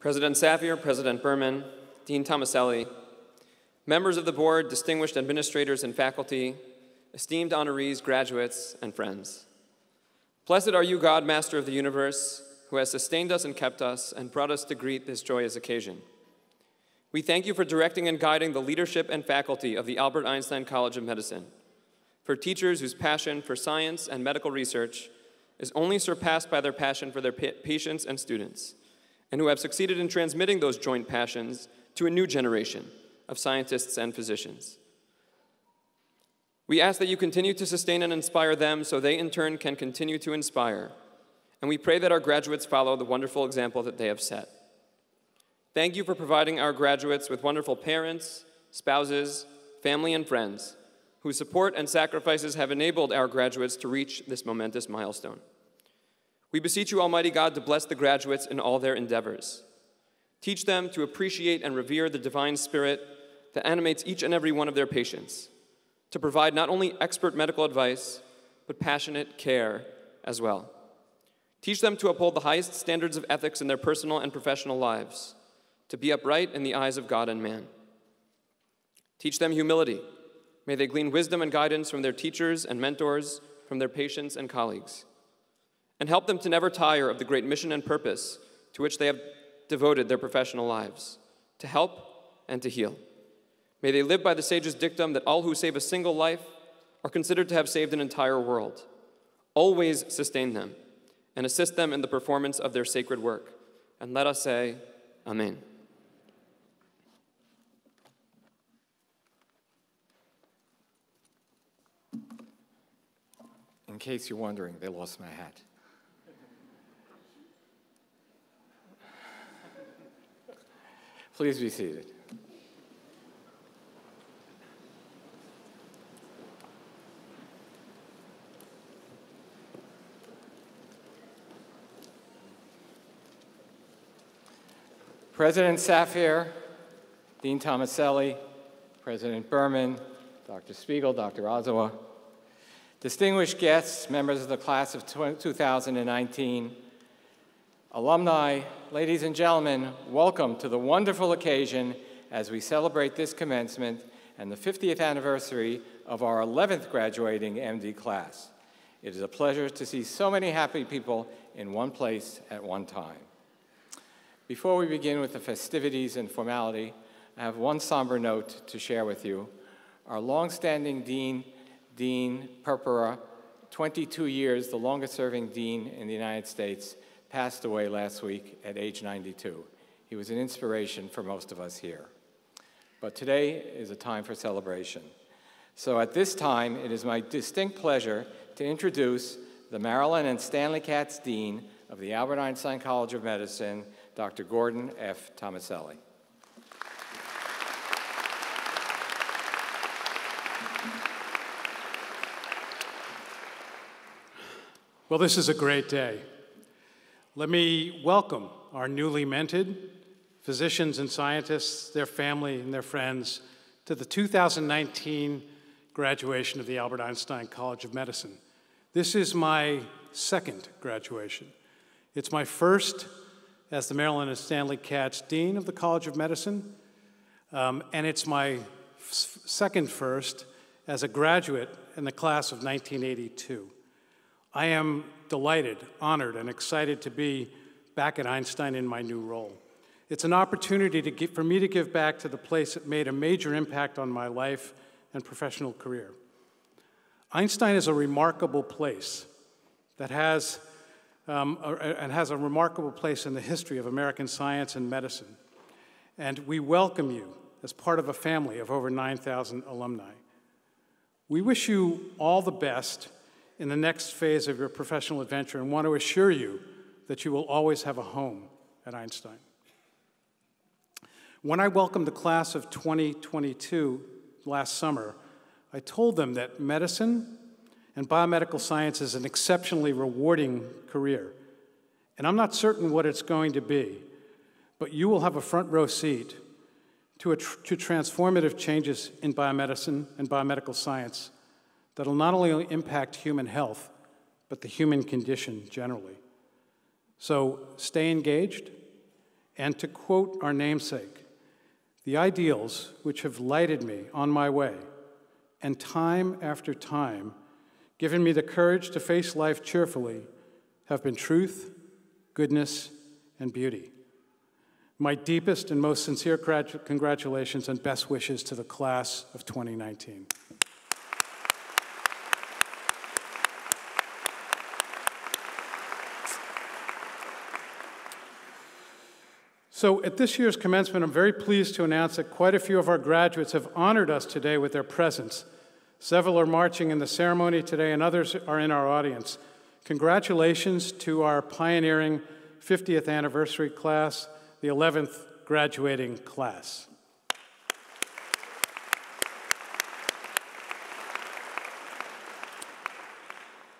President Saphir, President Berman, Dean Tomaselli, members of the board, distinguished administrators and faculty, esteemed honorees, graduates, and friends. Blessed are you, God, Master of the universe, who has sustained us and kept us and brought us to greet this joyous occasion. We thank you for directing and guiding the leadership and faculty of the Albert Einstein College of Medicine, for teachers whose passion for science and medical research is only surpassed by their passion for their patients and students, and who have succeeded in transmitting those joint passions to a new generation of scientists and physicians. We ask that you continue to sustain and inspire them so they in turn can continue to inspire, and we pray that our graduates follow the wonderful example that they have set. Thank you for providing our graduates with wonderful parents, spouses, family, and friends, whose support and sacrifices have enabled our graduates to reach this momentous milestone. We beseech you, Almighty God, to bless the graduates in all their endeavors. Teach them to appreciate and revere the divine spirit that animates each and every one of their patients, to provide not only expert medical advice, but passionate care as well. Teach them to uphold the highest standards of ethics in their personal and professional lives, to be upright in the eyes of God and man. Teach them humility. May they glean wisdom and guidance from their teachers and mentors, from their patients and colleagues. And help them to never tire of the great mission and purpose to which they have devoted their professional lives, to help and to heal. May they live by the sage's dictum that all who save a single life are considered to have saved an entire world. Always sustain them and assist them in the performance of their sacred work. And let us say, Amen. In case you're wondering, they lost my hat. Please be seated. President Saphir, Dean Tomaselli, President Berman, Dr. Spiegel, Dr. Ozawa, distinguished guests, members of the class of 2019, alumni, ladies and gentlemen, welcome to the wonderful occasion as we celebrate this commencement and the 50th anniversary of our 11th graduating MD class. It is a pleasure to see so many happy people in one place at one time. Before we begin with the festivities and formality, I have one somber note to share with you. Our long-standing dean, Dean Purpura, 22 years, the longest-serving dean in the United States, passed away last week at age 92. He was an inspiration for most of us here. But today is a time for celebration. So at this time, it is my distinct pleasure to introduce the Maryland and Stanley Katz Dean of the Albert Einstein College of Medicine, Dr. Gordon F. Tomaselli. Well, this is a great day. Let me welcome our newly minted physicians and scientists, their family and their friends, to the 2019 graduation of the Albert Einstein College of Medicine. This is my second graduation. It's my first as the Maryland and Stanley Katz Dean of the College of Medicine, and it's my second first as a graduate in the class of 1982. I am delighted, honored, and excited to be back at Einstein in my new role. It's an opportunity for me to give back to the place that made a major impact on my life and professional career. Einstein is a remarkable place that has a remarkable place in the history of American science and medicine. And we welcome you as part of a family of over 9,000 alumni. We wish you all the best in the next phase of your professional adventure and want to assure you that you will always have a home at Einstein. When I welcomed the class of 2022 last summer, I told them that medicine and biomedical science is an exceptionally rewarding career. And I'm not certain what it's going to be, but you will have a front row seat to transformative changes in biomedicine and biomedical science that'll not only impact human health, but the human condition generally. So stay engaged and to quote our namesake, "The ideals which have lighted me on my way, and time after time, given me the courage to face life cheerfully, have been truth, goodness, and beauty." My deepest and most sincere congratulations and best wishes to the class of 2019. So at this year's commencement, I'm very pleased to announce that quite a few of our graduates have honored us today with their presence. Several are marching in the ceremony today, and others are in our audience. Congratulations to our pioneering 50th anniversary class, the 11th graduating class.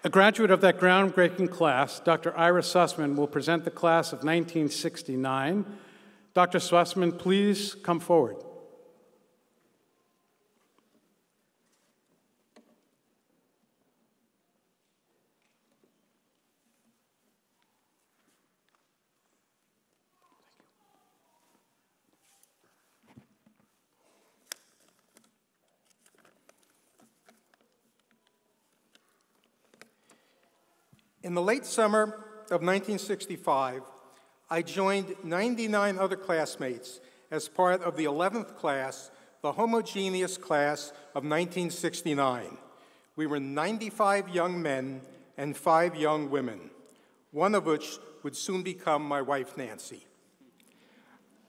A graduate of that groundbreaking class, Dr. Ira Sussman, will present the class of 1969. Dr. Sussman, please come forward. In the late summer of 1965, I joined 99 other classmates as part of the 11th class, the homogeneous class of 1969. We were 95 young men and 5 young women, one of which would soon become my wife, Nancy.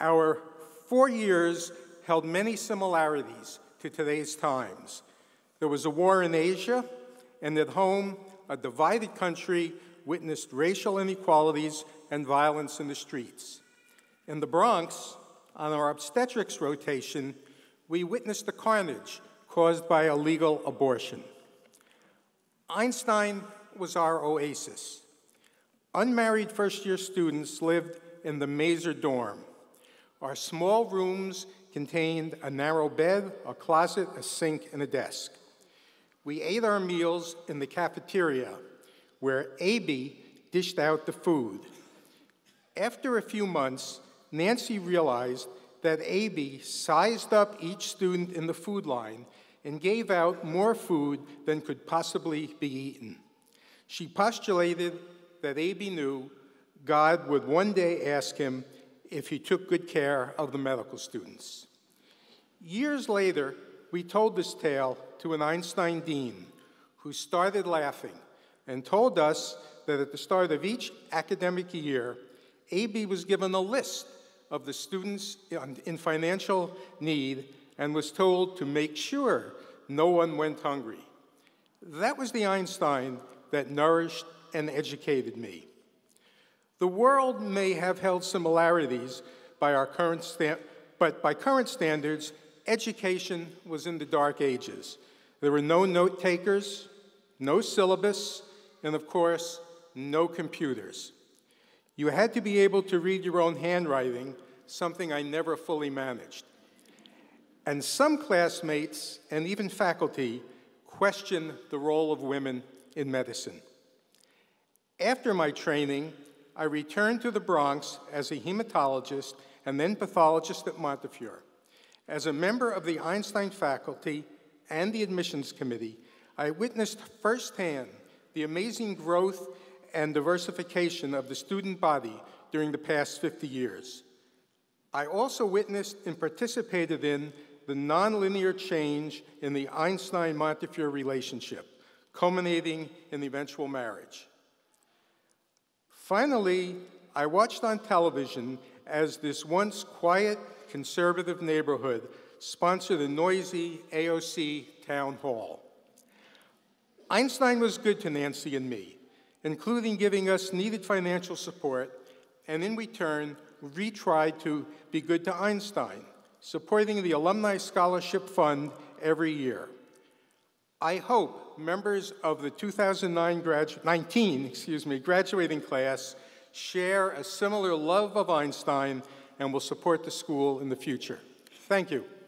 Our 4 years held many similarities to today's times. There was a war in Asia, and at home, a divided country witnessed racial inequalities and violence in the streets. In the Bronx, on our obstetrics rotation, we witnessed the carnage caused by illegal abortion. Einstein was our oasis. Unmarried first-year students lived in the Maser dorm. Our small rooms contained a narrow bed, a closet, a sink, and a desk. We ate our meals in the cafeteria, where A.B. dished out the food. After a few months, Nancy realized that A.B. sized up each student in the food line and gave out more food than could possibly be eaten. She postulated that A.B. knew God would one day ask him if he took good care of the medical students. Years later, we told this tale to an Einstein dean, who started laughing and told us that at the start of each academic year, A.B. was given a list of the students in financial need and was told to make sure no one went hungry. That was the Einstein that nourished and educated me. The world may have held similarities by our current standards, education was in the dark ages. There were no note takers, no syllabus, and of course, no computers. You had to be able to read your own handwriting, something I never fully managed. And some classmates and even faculty questioned the role of women in medicine. After my training, I returned to the Bronx as a hematologist and then pathologist at Montefiore. As a member of the Einstein faculty and the admissions committee, I witnessed firsthand the amazing growth and diversification of the student body during the past 50 years. I also witnessed and participated in the nonlinear change in the Einstein-Montefiore relationship, culminating in the eventual marriage. Finally, I watched on television as this once quiet, conservative neighborhood sponsored a noisy AOC town hall. Einstein was good to Nancy and me, including giving us needed financial support, and in return, we tried to be good to Einstein, supporting the Alumni Scholarship Fund every year. I hope members of the 2019 graduating class share a similar love of Einstein and will support the school in the future. Thank you.